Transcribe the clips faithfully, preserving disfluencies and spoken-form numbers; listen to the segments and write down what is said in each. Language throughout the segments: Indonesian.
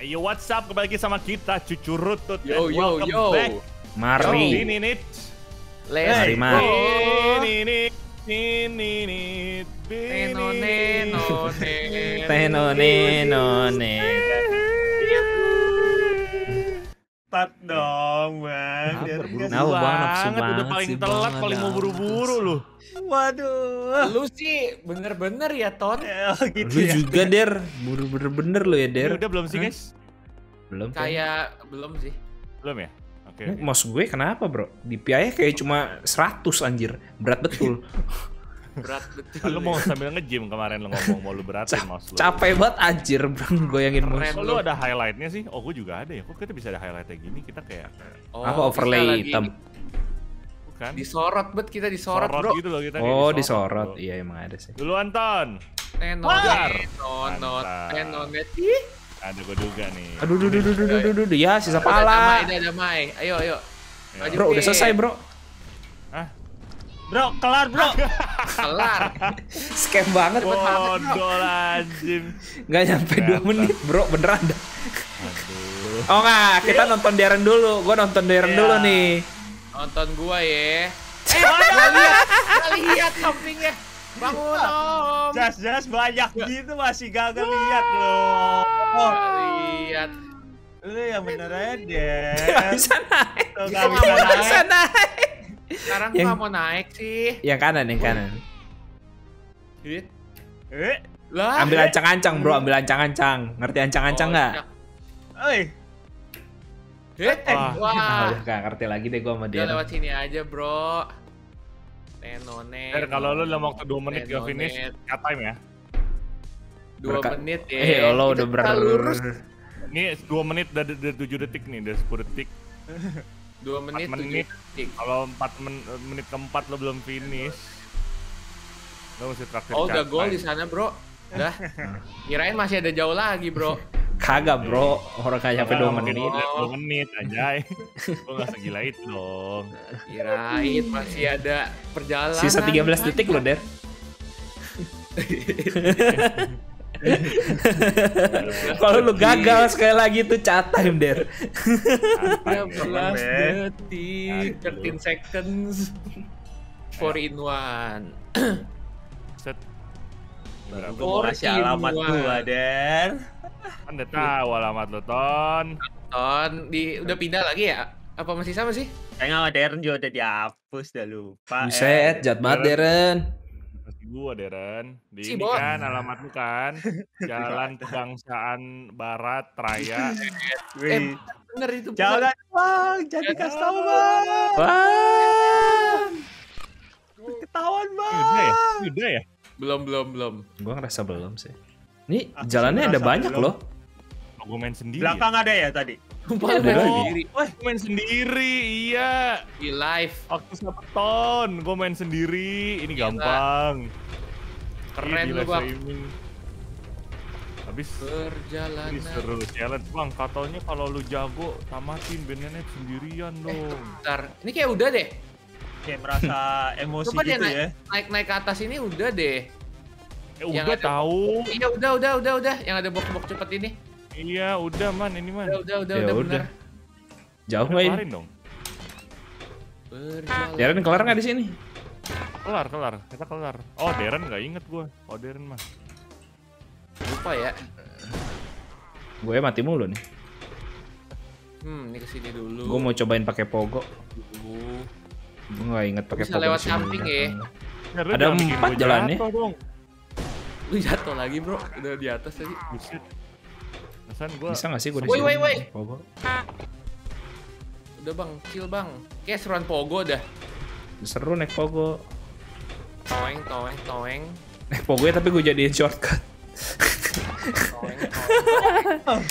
Hey, yo, what's up? Kembali lagi sama kita, Cucurutut. Yo, yo, yo. Back. Mari. Ini, ini. Mari, mari. Ini, ini. Ini, ini. Teno, neno, neno. Teno, neno, neno. Tat dong bang, nafsu banget, udah paling telat, paling mau buru-buru lu. Waduh, lu sih bener-bener ya Ton. Lu juga Der, buru-buru bener lu ya Der. Udah belum sih guys? Belum. Kayak belum sih. Belum ya? Oke. Maksud gue kenapa bro? D P I-nya kayak cuma seratus anjir, berat betul. Berat betul. Lu mau sambil nge-gym kemarin lu ngomong mau lu beratin mas lu. Capek banget anjir bang, goyangin mas lu. Lu ada highlightnya sih? Oh gue juga ada ya, kok kita bisa ada highlightnya gini, kita kayak oh, apa overlay hitam? Bukan. Disorot bet, kita disorot Sorot bro gitu loh, kita oh disorot, disorot. Iya emang ada sih. Dulu Anton Tenon Tenon Tenon aduh gue duga nih. Aduh duh duh duh duh duh duh duh ya sisa pala. Udah damai, ayo ayo bro udah selesai bro. Hah? Bro, kelar bro. Kelar. Scam banget. Bodol anjing. Gak nyampe dua menit bro, beneran dah. Aduh. Oh enggak, kita nonton Darren dulu. Gua nonton Darren yeah. dulu nih. Nonton gua ya. Eh, gua lihat. Gua lihat sampingnya. Bangun om. Jas-jas banyak gitu masih gagal lihat loh. Oh, lihat. Lu yang bener aja deh. Gak bisa naik. Gak bisa naik. Sekarang yang, gak mau naik sih. Yang kanan, yang kanan. Eh, eh, lah. Ambil ancang-ancang bro, ambil ancang-ancang. Ngerti ancang-ancang nggak? -ancang oh, eh, wah. wah. Nah, gak ngerti lagi deh gue sama dia. Lewat sini aja bro. Nenone. Ter, kalau lu dalam waktu dua menit gak finish, cut time ya. Dua Berka menit ya. Eh, Allah udah berlurus. Ini dua menit dari tujuh detik nih, dari sepuluh detik. Dua menit, menit. Kalau empat men menit keempat lo belum finish, lo mesti traktir. Oh udah gol di sana bro, udah. Kirain masih ada jauh lagi bro. Kagak bro, orang kayak sampai dua menit. Dua menit aja, lo nggak segila itu dong. Kirain masih ada perjalanan. Sisa tiga belas detik lo Der. Kalau lu gagal sekali lagi tuh cut time Der. tiga belas detik, thirteen seconds, four in one. Set. Gua kasih alamat gua Der. Kan udah tahu alamat lu Ton. Ton di udah pindah lagi ya? Apa masih sama sih? Kayaknya Darren juga udah dihapus dah lupa. Buset, jahat banget Darren. Gua Darren, di si ini bon. Kan alamatmu kan Jalan Kebangsaan Barat Raya. Eh, bener itu Jalan Bang, jadi customer Bang. Bang. Ketahuan Bang. Udah ya? Udah ya? Belum, belum, belum. Gua ngerasa belum sih. Ini aku jalannya ada banyak belum. Loh. Oh, gua main sendiri. Belakang ya? Ada ya tadi? Sumpah main sendiri. Wah, main sendiri. Iya. Di live. Aku siapa Ton? Gua main sendiri. Ini gila. Gampang. Keren lu, Bang. Habis perjalanan. Ini seru challenge, Bang. Katanya kalau lu jago tamatin bandnya sendirian dong. Eh, bentar. Ini kayak udah deh. Kayak merasa emosi coba gitu ya. Naik-naik ke atas ini udah deh. Eh, yang udah tahu. Iya, udah, udah, udah, udah. Yang ada bok-bok cepet ini. Iya, udah man, ini man. Udah, udah, udah, udah. Jauh nggak ini? Dong. Darren kelar nggak di sini? Kelar, kelar. Kita kelar. Oh, Darren nggak inget gue. Oh, Darren mah. Lupa ya. Gue mati mulu nih. Hmm, ini kesini dulu. Gue mau cobain pakai pogo. Gue nggak inget pakai pogo. Bisa lewat samping ya. Ada empat jalannya. Lu jatuh lagi bro. Udah di atas tadi. Gua... Bisa gak sih gue disini? Woi, woi, woi. Udah bang, chill bang. Kayak seruan pogo dah. Seru naik pogo. Toeng, toeng, toeng. Naik pogo ya tapi gue jadiin shortcut. Toeng, toeng, toeng.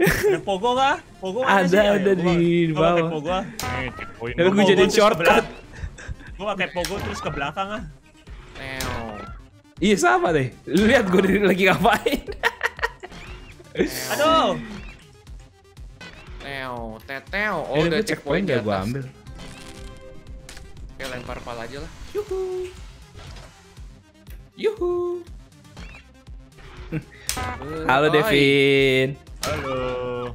Ada pogo gak? Pogo ada, ada di bawah. Tapi gue jadiin shortcut. Gue pakai pogo terus ke belakang ah. Iya sama deh. Lu lihat gue lagi ngapain. Aduh. Teo, teteo. Oh, udah checkpoint ya gua ambil. Oke, lempar pala aja lah. Yuhu. Yuhu. Halo, Hai. Devin. Halo.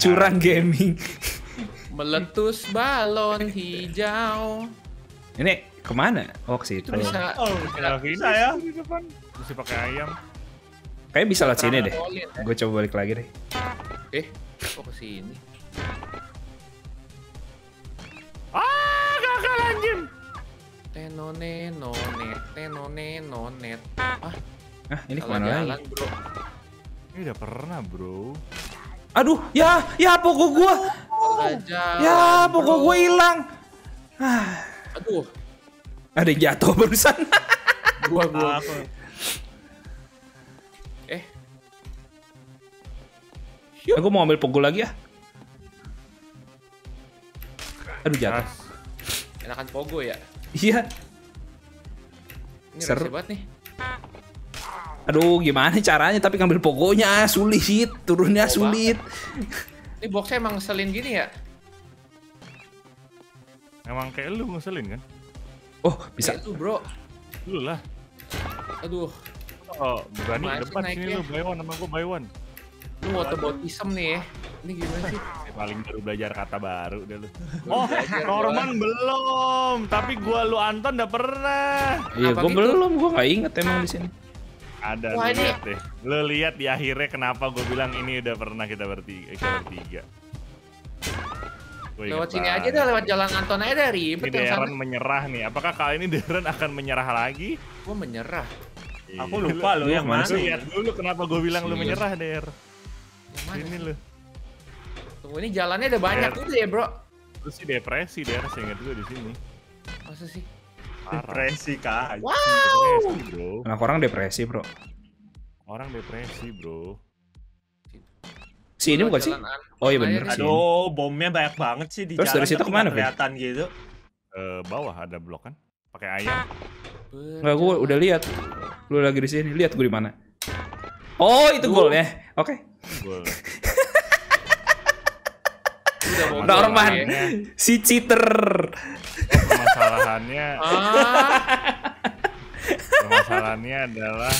Curang gaming. Meletus balon hijau. Ini kemana? Oh, ke situ. Bisa. Oh, bisa ya. Mesti pakai ayam. Kayaknya bisa lah sini deh. Gue coba balik lagi deh. Eh, kok ke sini? Ah, gagal anjing. Tenone nonet, tenone nonet. Ah, ah ini kemana lagi? Ini udah pernah, bro. Aduh, ya, ya pokok gua. Jalan, ya pokok bro. Gua hilang. Ah. Aduh. Ada yang jatuh barusan. Gua gua. Yuk. Aku mau ambil pukul lagi ya. Aduh jatuh. Enakan pogo ya? Iya. Ini seru banget nih. Aduh gimana caranya tapi ngambil pogonya sulit, turunnya oh, sulit. Banget. Ini boxnya emang ngeselin gini ya? Emang kayak lu ngeselin kan? Oh bisa. Itu bro. Lu lah. Aduh. Oh berani depan sini lu buy one sama gua buy one. Lu otobot isem nih ya. Ini gimana sih? Paling baru belajar kata baru deh lu. Oh, Norman belum, tapi gua lu Anton udah pernah. Iya, gua gitu? Belum, gua nggak inget emang di sini. Ada lu lihat deh. Lu lihat di akhirnya kenapa gua bilang ini udah pernah kita bertiga. Kita bertiga. Lewat sini aja deh, lewat jalan Anton aja deh, ribet yang sana. Darren menyerah nih. Apakah kali ini Darren akan menyerah lagi? Gua menyerah. Aku lupa lu yang mana. Lihat dulu kenapa gua bilang lu menyerah, Der. Ini lu. Tunggu ini jalannya ada banyak udah ya, Bro. Lu sih depresi deh, seingat gue di sini. Masa sih? Depresi kah? Wow. Depresi, bro. Nah, orang depresi, Bro. Orang depresi, Bro. Si ini bukan sih? Oh iya bener. Aduh, bomnya banyak banget sih di jalan. Terus dari situ kemana, kelihatan gitu. Eh, bawah ada blok kan? Pakai ayam. Enggak, gue udah lihat. Lu lagi di sini. Lihat gue di mana? Oh, itu golnya. Oke. Norman, si cheater. Permasalahannya, permasalahannya adalah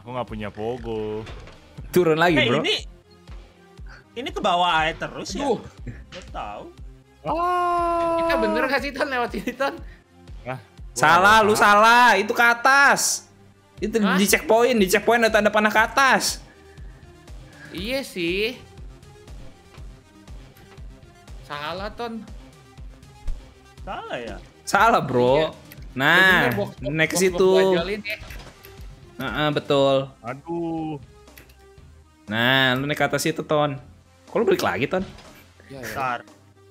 aku nggak punya pogo. Turun lagi bro. Ini, ini ke bawah air terus ya. Gak tahu. Kita bener nggak sih Tan lewat ini Tan? Salah, lu salah. Itu ke atas. Itu di checkpoint, di checkpoint ada tanda panah ke atas. Iya sih. Salah Ton. Salah ya? Salah bro. Iya. Nah, naik ke situ. Nah, betul. Aduh. Nah, lu naik ke atas itu Ton. Kalau balik lagi Ton. Ya, ya.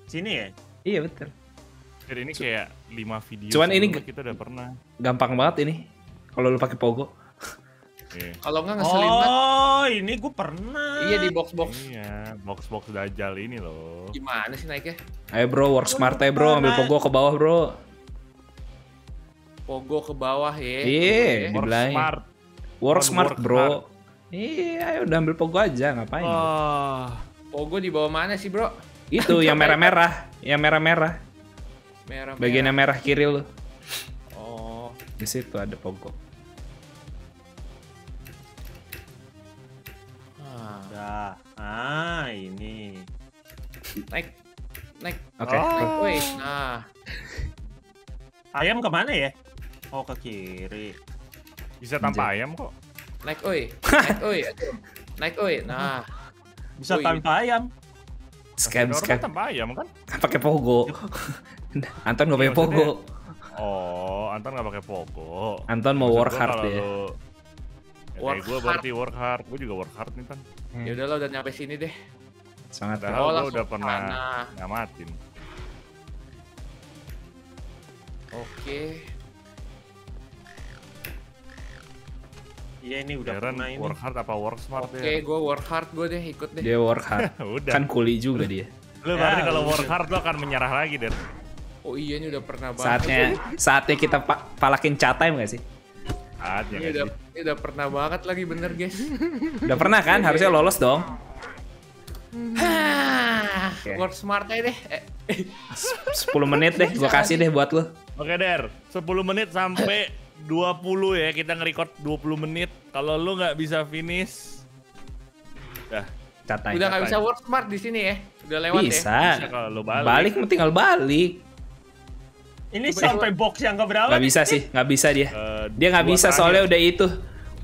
Sini ya? Iya betul. Jadi ini kayak lima video. Cuman ini kita udah pernah. Gampang banget ini. Kalau lu pakai pogo, okay. Kalau nggak ngeselin banget. Oh, ini gue pernah. Iya di box box. Iya, box box dajal ini loh. Gimana sih naiknya? Ayo bro, work oh, smart aja bro, ambil pogo ke bawah bro. Pogo ke bawah ya. Iya, work smart. Work smart bro. Iya, ayo udah ambil pogo aja, ngapain? Oh, pogo di bawah mana sih bro? Itu yang merah merah, yang merah merah. Merah. Bagian yang merah kiri lo. Oh, di situ ada pogo. Ah, ini. Naik. Naik. Oke. Okay. Oh. Wih, nah. Ayam kemana ya? Oh, ke kiri. Bisa tanpa ayam kok. Naik, oi. Naik, oi. Naik, oi. Nah. Bisa oi. Tanpa ayam. Scam, scam. Tanpa ayam kan? Pakai pogo. Anton enggak pakai pogo. Oh, Anton enggak pakai pogo. Anton mau work hard ya. Work gue berarti work hard, gue juga work hard nih Tan. Hmm. Ya udah lo udah nyampe sini deh. Sangat oh, lo udah pernah ngamatin. Oke. Iya ini udah Darren, pernah ini. Work hard apa work smart? Oke, okay, gue work hard gue deh ikut deh. Dia work hard. Udah. Kan kuli juga dia. Lo ya, berarti kalau work hard lo akan menyerah lagi Der. Oh iya ini udah pernah banget. Saatnya, saatnya kita pa palakin chat time gak sih? Saatnya ini udah, ini udah pernah banget lagi bener guys. Udah pernah kan? Harusnya lolos dong. Okay. Work smart aja deh. sepuluh menit deh, gua kasih deh buat lo. Oke Der, sepuluh menit sampai dua puluh ya, kita nge-record dua puluh menit. Kalau lu nggak bisa finish, dah. Catain, udah nggak bisa work smart di sini ya. Udah lewat bisa. Ya. Bisa. Kalau lu balik. Balik, tinggal balik. Ini coba sampai box yang keberapa? Nggak bisa sih, nggak bisa dia. Uh, dia nggak bisa soalnya ayam. Udah itu,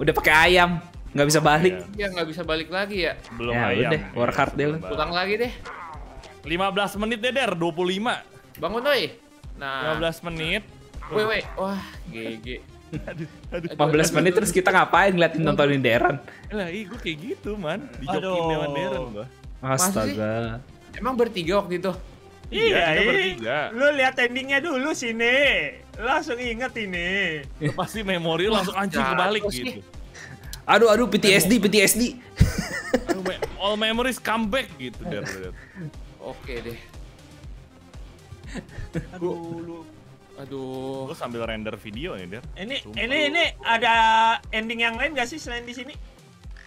udah pakai ayam, nggak bisa balik. Dia nggak bisa balik lagi ya. Belum ya, ayam. Deh, work hard deh lu. Pulang lagi deh. lima belas menit deh, Der. dua puluh lima. Bangun doi. Nah. lima belas menit. Wih, wih, wah, G G. lima belas menit terus kita ngapain ngeliatin nontonin Deran? Lah, ih gue kayak gitu, man. Dijokin sama Deran gua. Astaga. Emang bertiga waktu itu? Iya, kita bertiga. Lu lihat endingnya dulu sini. Langsung inget ini. Pasti memori langsung anjing kebalik gitu. Aduh, aduh, P T S D, P T S D. All memories come back gitu, Der. Oke deh. Aduh, lu Aduh, gue sambil render video nih, Der. Ini, Sumpah. ini, ini ada ending yang lain gak sih selain di sini?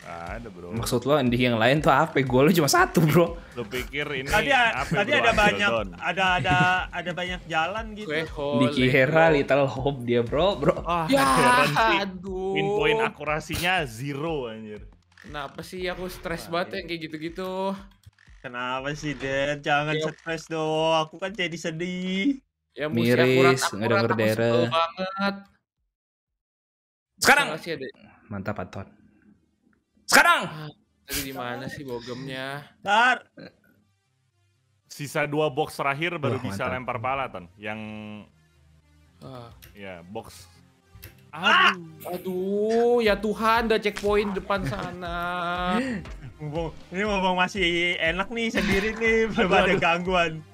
Ada bro. Maksud lo ending yang lain tuh apa? Gue lo cuma satu bro. Lo pikir ini? Tadi, ape, tadi ada banyak, ada ada ada banyak jalan gitu. Dikira Little Hope dia bro, bro. Oh, ya, aduh. Pin point akurasinya zero anjir. Kenapa sih aku stres nah, banget ya kayak gitu-gitu? Kenapa sih Den? Jangan ya. stres dong. Aku kan jadi sedih. Ya, miris, nggak denger daerah banget. Sekarang mantap Anton. Sekarang tadi di mana sih bogemnya? Tar. Sisa dua box terakhir baru oh, bisa mantap. lempar pala Ton. Yang ah. ya box. Aduh. Aduh, ya Tuhan, udah checkpoint depan sana. Ini ngomong masih enak nih sendiri nih, belum ada gangguan.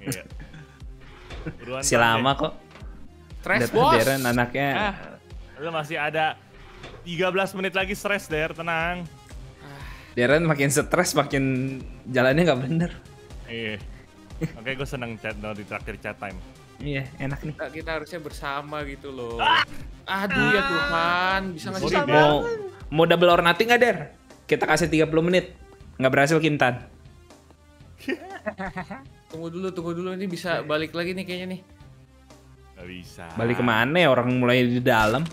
Iya. Buruan si lama deh. Kok stress bos Deran anaknya ah, lu masih ada tiga belas menit lagi stress Der, tenang ah. Deran makin stres makin jalannya nggak bener iya. Oke gue seneng chat no, di traktir chat time iya enak nih kita, kita harusnya bersama gitu loh ah. Aduh ya Tuhan bisa ngasih sama mau, mau double or nothing nggak Der? Kita kasih tiga puluh menit nggak berhasil Kim Tan. Tunggu dulu, tunggu dulu ini bisa balik lagi nih kayaknya nih. Gak bisa. Balik kemana ya orang mulai di dalam.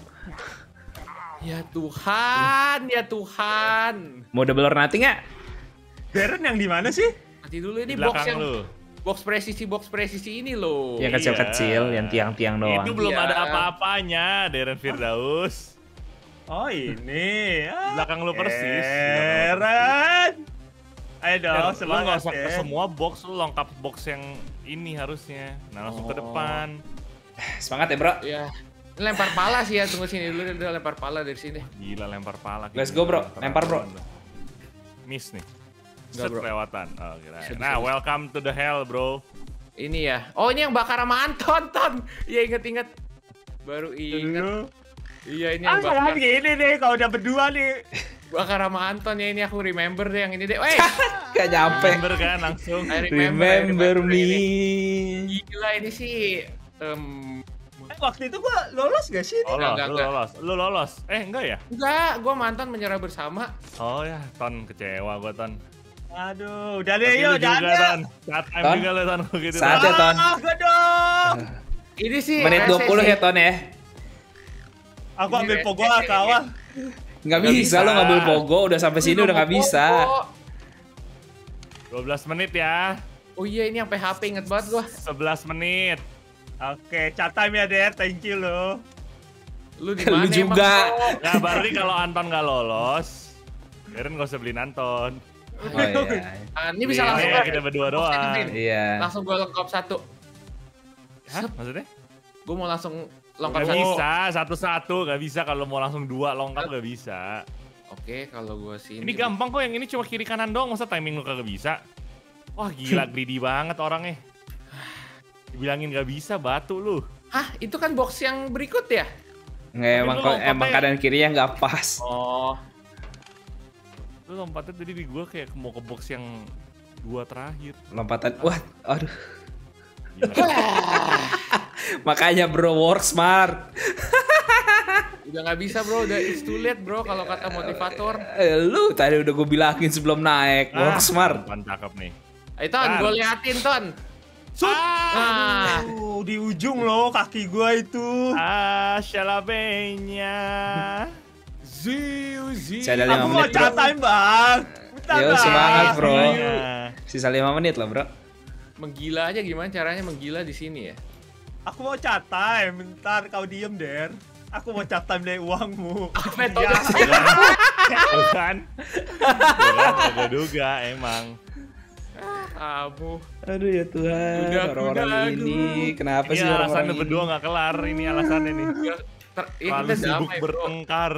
Ya Tuhan, ya Tuhan. Mau double or nothing gak? Deran yang di mana sih? Nanti dulu ini box yang lu. box presisi box presisi ini loh. Yang kecil-kecil, iya. yang tiang-tiang doang. Itu belum iya. ada apa-apanya, Deran Firdaus. Oh ini. Ah, belakang lu persis. Deran. Ayo dong, lu gak usah ke semua box, lu lengkap box yang ini harusnya. Nah langsung oh. ke depan. Semangat ya bro? Iya. Lempar pala sih ya, tunggu sini dulu, udah lempar pala dari sini. Gila lempar pala. Let's go bro, lempar bro. Miss nih. Set kelewatan. Oh, nah welcome to the hell bro. Ini ya, oh ini yang bakar sama Anton, Ton. Iya inget-inget. Baru inget. Iya ini yang bakar. Ah gini deh, kalau udah berdua nih. Bakar sama Anton ya ini aku remember deh yang ini deh. Wey, gak nyampe. Remember kan langsung. I remember, remember, remember me. Ini. Gila ini sih. Um... Waktu itu gua lolos gak sih? Lolos, enggak, lu enggak. lolos, lu lolos. Eh enggak ya? Enggak, gua mantan menyerah bersama. Oh ya, Ton kecewa gua Ton. Aduh, udah deh yuk, jangan. Saat time juga lo Ton. Saatnya Ton. Oh, gedung. Ini sih. Menit dua puluh ya Ton ya. Aku ambil pogol kawan. Nggak bisa, bisa, lo ngambil pogo udah sampai sini udah nggak bisa. dua belas menit ya. Oh iya ini yang P H P inget banget gua. sebelas menit. Oke, chat time ya Der, thank you lo. Lu di mana? Lu juga. Nah, baru nih kalau Anton nggak lolos, Deran nggak usah beliin Anton. Oh, iya. Nah, ini bisa iya, langsung iya, kita berdua doang. Iya. Langsung gua lengkap satu. Hah? Maksudnya? Gua mau langsung longkap gak satu. bisa, satu-satu gak bisa kalau mau langsung dua longkap gak bisa. Oke kalau gue sih ini gampang kok yang ini cuma kiri kanan doang masa timing lu kagak bisa. Wah gila greedy banget orangnya. Dibilangin gak bisa batu lu. Hah itu kan box yang berikut ya? Nggak emang, emang kanan kirinya gak pas. Oh. Lu lompatnya tadi di gue kayak mau ke box yang dua terakhir. Lompatan, wah aduh. Makanya bro work smart. Udah nggak bisa bro, udah it's too late bro kalau kata motivator. Lu tadi udah gue bilangin sebelum naik ah, work smart. Mantap nih. Ayo Ton, gue liatin Ton. Sud. Ah. Tuh di ujung loh kaki gua itu. Ah, shalabenya. Ziu ziu. Aku mau catain bang. Yo semangat bro. Sisa lima menit loh bro. Menggila aja gimana caranya menggila di sini ya? Aku mau cat time, bentar kau diem der. Aku mau cat time dari uangmu. Ya, bukan? Ada duga emang. Abu. Aduh ya Tuhan. Orang-orang ini kenapa sih orang-orang ini? Alasannya berdua nggak kelar ini alasannya nih. Terlalu sibuk bertengkar.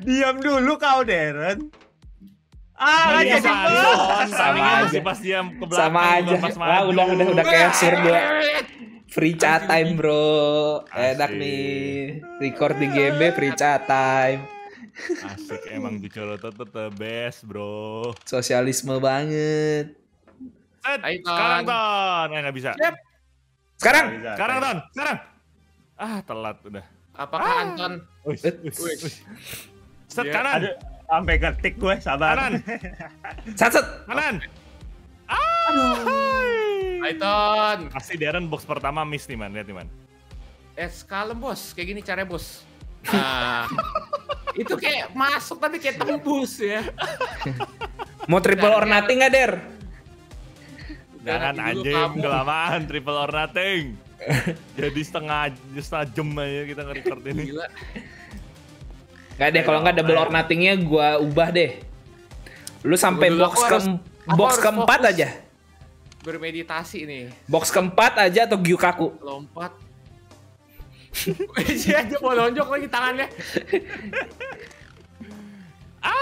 Diam dulu kau Deren. Ah, aja sama aja pas dia ke belakang. Sama aja. Wah, udah udah udah kayak sur dua. Free chat time bro, enak nih. Record di G B free chat time. Asik emang Cucurutut the best bro. Sosialisme banget. Ayo, sekarang Ton, eh nggak bisa. Yep. Sekarang, gak bisa, sekarang Ton, sekarang. Ah telat udah. Apakah ah. Anton? Wih, wih, wih. Set yeah. Kanan. Aduh, sampai ketik gue, sabar. Kanan. Set, set. Kanan. Ah. Aduh. Aiton, pasti Deren box pertama miss nih man, lihat nih man. Eh, kalem bos, kayak gini caranya bos. Nah, itu kayak masuk tapi kayak tembus ya. Mau triple or nothing nggak Der? Jangan anjing, kelamaan triple or nothing. Jadi setengah setengah jam aja kita nge-record ini. Gila. Gak deh, kalau nggak double or nothingnya gue ubah deh. Lu sampai box ke box keempat aja. Bermeditasi nih. Box keempat aja atau Gyukaku? Lompat. Dia aja mau lonjok lagi tangannya. Ah!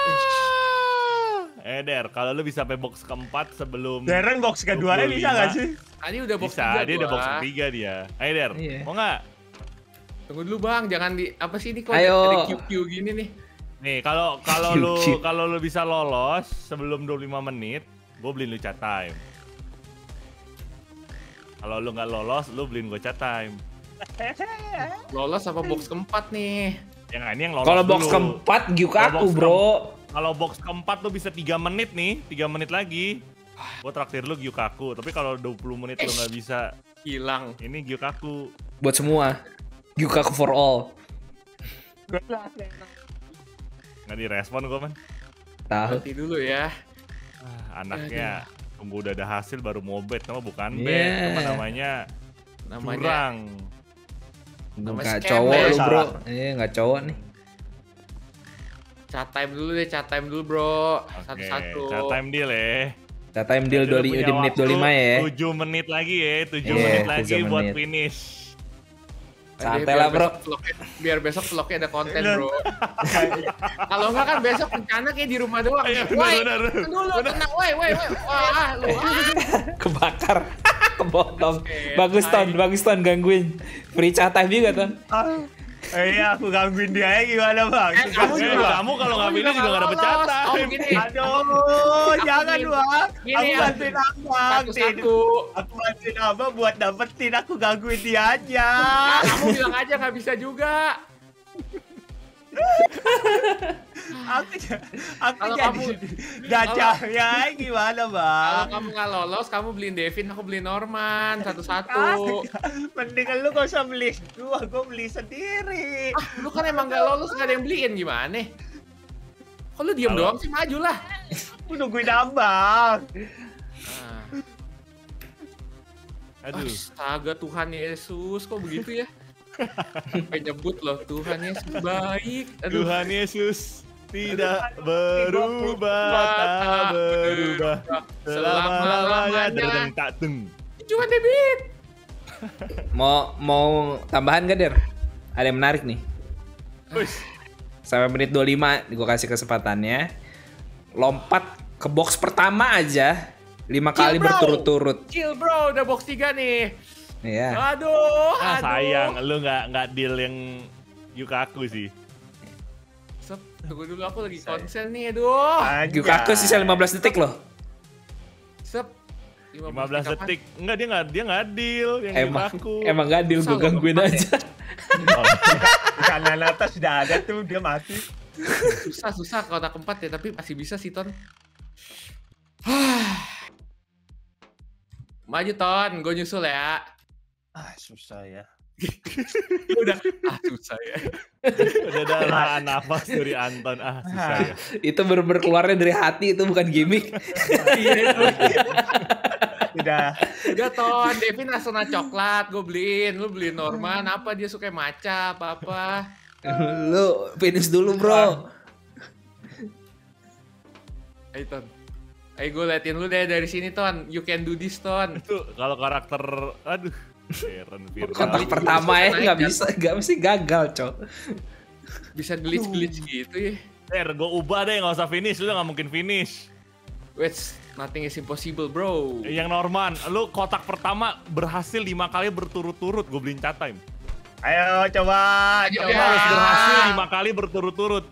Eh Der, kalau lu bisa sampai box keempat sebelum Deren box kedua bisa gak sih? Ani udah box tiga. Dia udah box ketiga dia. Ayo Der, yeah. Mau nggak? Tunggu dulu Bang, jangan di apa sih ini kok ada Q Q gini nih. Nih, kalau kalau lu kalau lu bisa lolos sebelum dua puluh lima menit, gue beliin lu chat time. Kalau lu nggak lolos, lu beliin gue chat time. Lolos apa box keempat nih? Yang ini yang lolos. Kalau box keempat, giuk aku bro. Kalau box keempat lu bisa tiga menit nih, tiga menit lagi. Gue traktir lu giuk aku, tapi kalau dua puluh menit lu nggak bisa. Hilang. Ini giuk aku. Buat semua. Giuk aku for all. Nggak direspon gue man. Tahu. Nanti dulu ya. Ah, anaknya. Aduh. Tunggu udah ada hasil baru mau bet, nama bukan yeah. Bet, nama namanya curang. Nggak cowok lu bro, eh nggak cowok nih. Chat time dulu deh, chat time dulu bro, satu-satu. Okay. Chat time deal ya. Chat time deal dua di menit dua lima ya. Tujuh menit lagi ya, tujuh yeah, menit lagi menit. Buat finish. Santai lah bro. Vlognya, biar besok vlognya ada konten bro. Kalau nggak kan besok rencana kayak di rumah doang. Iya, bener, bener, dulu, tenang, woi, woi, woi. Wah, lu. Kebakar, kebotong. Bagus Ton, bagus Ton gangguin. Free chat time juga Ton. Eh, iya, aku gangguin dia gimana bang? Eh, kamu, kamu kalau nggak pilih juga nggak dapet chat time. Aduh, jangan bang. Aku bantuin abang. Aku bantuin abang buat dapetin, aku gangguin dia aja. Kamu bilang aja nggak bisa juga. aku aku jadi dacanya gimana bang? Kalau kamu nggak lolos, kamu beliin Devin, aku beliin Norman satu-satu. Mendingan lu gak usah beli dua, gue beli sendiri. Ah, lu kan emang nggak lolos, nggak ada yang beliin gimana? Kok lu diem doang sih, maju lah. Aku nungguin abang. Nah. Aduh. Astaga Tuhan Yesus, kok begitu ya? Sampai nyebut loh, Tuhan Yesus baik. Aduh. Tuhan Yesus tidak berubah, tak berubah selama-lamanya. Derdeng tak deng. Cuma debit. Mau mau tambahan gak Der? Ada yang menarik nih. Sampai menit dua puluh lima gue kasih kesempatannya. Lompat ke box pertama aja lima kali berturut-turut. Chill bro, udah box tiga nih. Iya. Aduh, ah, aduh. Sayang, lu nggak nggak deal yang Yukaku sih. Sep, tunggu dulu aku lagi konsen nih, aduh. Anjay. Yukaku sisa lima belas detik loh. Sep, lima belas detik. Enggak, dia nggak dia nggak deal yang emang, Yukaku. Emang nggak deal, gue gangguin aja. Karena Nata sudah ada tuh, dia mati. Susah susah kalau tak keempat ya, tapi masih bisa sih Ton. Maju Ton, gue nyusul ya. Ah susah ya. Udah ah susah ya. Udah ada nafas dari Anton ah susah ya. Itu bener-bener keluarnya dari hati, itu bukan gimmick. Udah, udah Ton, Devin Asana coklat, gue beliin, lu beliin Norman, apa dia suka maca, apa-apa. Lu finish dulu bro. Ayo Ton, ayo gue liatin lu deh dari sini Ton, you can do this Ton. Itu kalau karakter, aduh. Kontak pertama ya nggak bisa, nggak mesti gagal cow. Bisa glitch glitch gitu ya. Ter, gue ubah deh, nggak usah finish, lu nggak mungkin finish. Wait, nothing is impossible bro. Yang Norman, lu kotak pertama berhasil lima kali berturut-turut, gue beliin cat time. Ayo coba, Ayo, coba. Ya. Harus berhasil lima kali berturut-turut.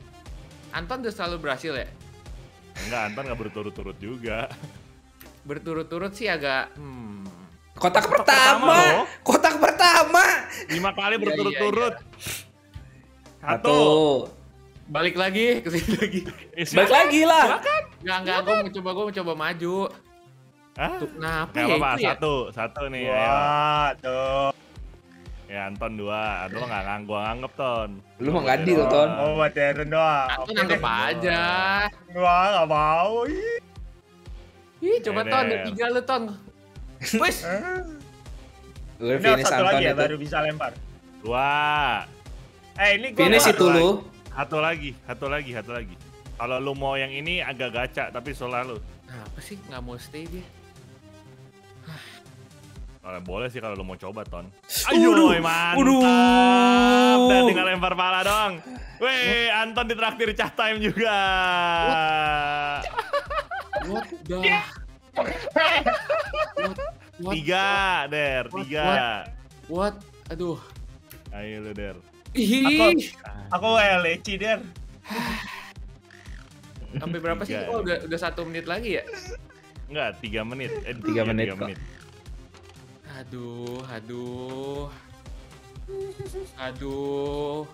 Anton udah selalu berhasil ya? Enggak, Anton nggak berturut-turut juga. Berturut-turut sih agak. Hmm. Kotak, kotak pertama, pertama kotak pertama. Lima kali berturut-turut. Ya, ya, ya. Satu. Satu. Balik lagi, kesini lagi. Eh, Balik lagi lah. Silakan. Enggak, enggak, gue mau coba, gue mau coba maju. Hah? Kenapa ya apa, itu satu, ya? Satu nih. Wah, tuh. Ya Anton dua, Anton nggak ngang, gua nganggep Ton. Lu mah nggak adil Ton. Oh, baterin doang. Anton nganggep aja. Gua nggak mau. Ih, coba Ton, tiga lu Ton. Wes. Udah finish satu lagi ya, baru bisa lempar. Dua. Eh, ini gua finish itu lu. Satu lagi, satu lagi, satu lagi. Kalau lu mau yang ini agak gacha, tapi selalu. Nah, apa sih nggak mau stay dia? Kalau boleh sih kalau lu mau coba Ton. Ayo, mantap. Dan tinggal lempar pala dong. Weh, Anton ditraktir chat time juga. What the? Tiga, Der, tiga. What? Aduh. Ayo lu Der. Aku, aku leci Der. Sampai berapa sih? Oh udah udah satu menit lagi ya? Enggak, tiga menit. Eh, tiga menit. Tiga menit. Aduh, aduh, aduh.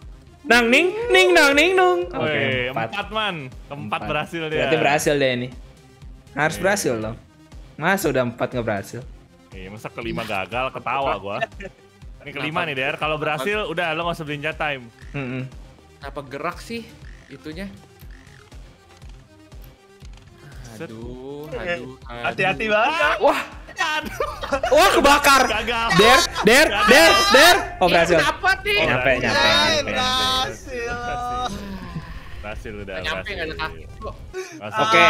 Nang ning, ning nang ning nung. Oke, empat man, keempat berhasil dia. Berarti berhasil deh ini. Harus berhasil dong. Masa udah empat nggak berhasil? Iya, masa kelima gagal ketawa gua. Ini kelima nih Der, kalau berhasil udah lo gak usah beliin chat time. Mm-mm. Apa gerak sih itunya? Aduh, aduh, hati-hati banget. Wah, wah kebakar. Gagal. Der, der, der, der. Oh berhasil. Dapat nih. Nyampe, nyampe, nyampe. Berhasil. Berhasil udah. Nyampe nggak ada kaki. Oke.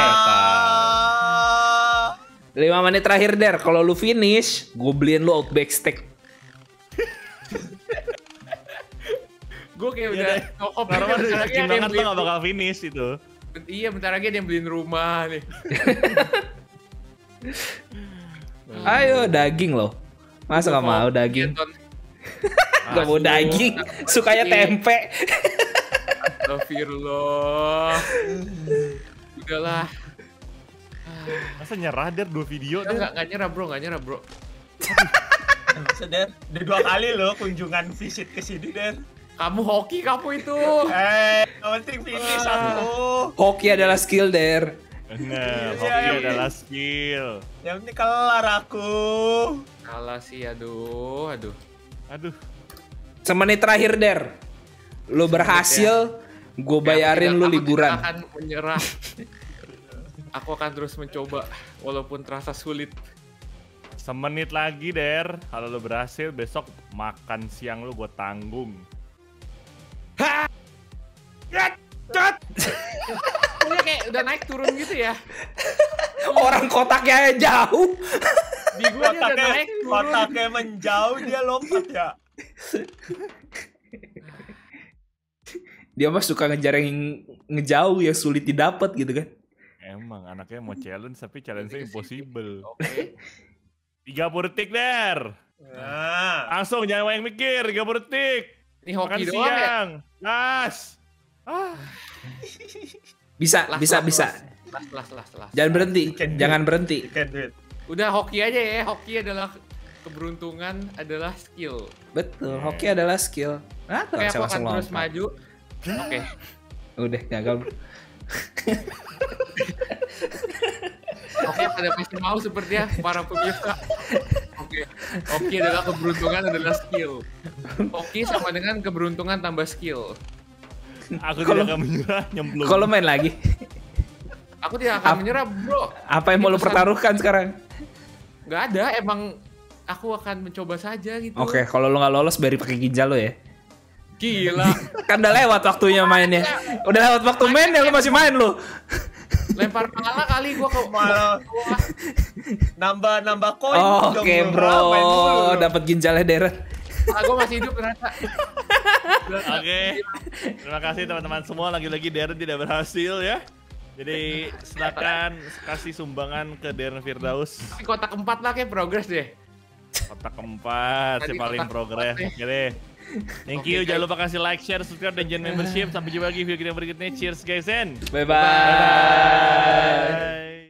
Lima menit terakhir Der, kalau lu finish, gue beliin lu Outback Steak. Gue kayak udah cocok banget banget tuh gak bakal finish itu. Iya bentar lagi dia beliin rumah nih. Ayo daging loh. Masa gak mau daging? Gak mau daging, sukanya tempe. Astagfirullah. Udahlah. Masa nyerah Der dua video Der? Gak nyerah bro, gak nyerah bro. Sudah dua kali loh kunjungan visit ke sini Der. Kamu hoki kamu itu. Eh, penting finish satu. Hoki adalah skill Der. Bener, hoki adalah skill. Yang penting kelar aku. Kalah sih, aduh, aduh, aduh. Semenit terakhir Der, lo berhasil, gue bayarin lo liburan. Aku akan menyerah. Aku akan terus mencoba, walaupun terasa sulit. Semenit lagi Der, kalau lo berhasil besok makan siang lo gue tanggung. Hah? Cut! Udah kayak udah naik turun gitu ya. Orang kotaknya jauh. Di gua kotaknya, udah naik turun. Kotaknya menjauh dia lompat ya. Dia mah suka ngejar yang ngejauh yang sulit didapat gitu kan. Emang anaknya mau challenge tapi challenge-nya impossible. Oke. tiga puluh detik Der. Nah. Langsung jangan banyak mikir, tiga puluh detik. Ini hoki doang siang. Ya? Las. Ah. Bisa, las, bisa, las, bisa. Las, las, las, las. Jangan berhenti, jangan berhenti. Udah hoki aja ya, hoki adalah keberuntungan adalah skill. Betul, hoki adalah skill. Nah, oke, aku akan terus maju. Oke. Udah, gagal. Oke, pada pasti mau seperti ya para pemirsa. Oke. Oke, hoki adalah keberuntungan adalah skill. Hoki sama dengan keberuntungan tambah skill. Aku kalo, tidak akan menyerah, nyemplung. Kalau main lagi. Aku tidak akan Ap, menyerah, bro. Apa yang mau lo pertaruhkan sekarang? Gak ada, emang aku akan mencoba saja gitu. Oke, okay, kalau lo gak lolos, beri pakai ginjal lo ya. Gila. Kan udah lewat waktunya mainnya. Udah lewat waktu main ya, lo masih main lo. Lempar pala kali gua ke malah nambah-nambah koin. Oh, oke okay, bro, dapat ginjalnya Deren. Ah, gua masih hidup ternyata. Oke, okay. Terima kasih teman-teman semua. Lagi-lagi Deren tidak berhasil ya. Jadi silakan kasih sumbangan ke Deren Firdaus. Tapi kotak keempat lah kayak progres deh. Kotak keempat si paling progres. Jadi thank you, okay, jangan lupa kasih like, share, subscribe, dan join membership. Sampai jumpa lagi video kita berikutnya. Cheers guys and bye-bye.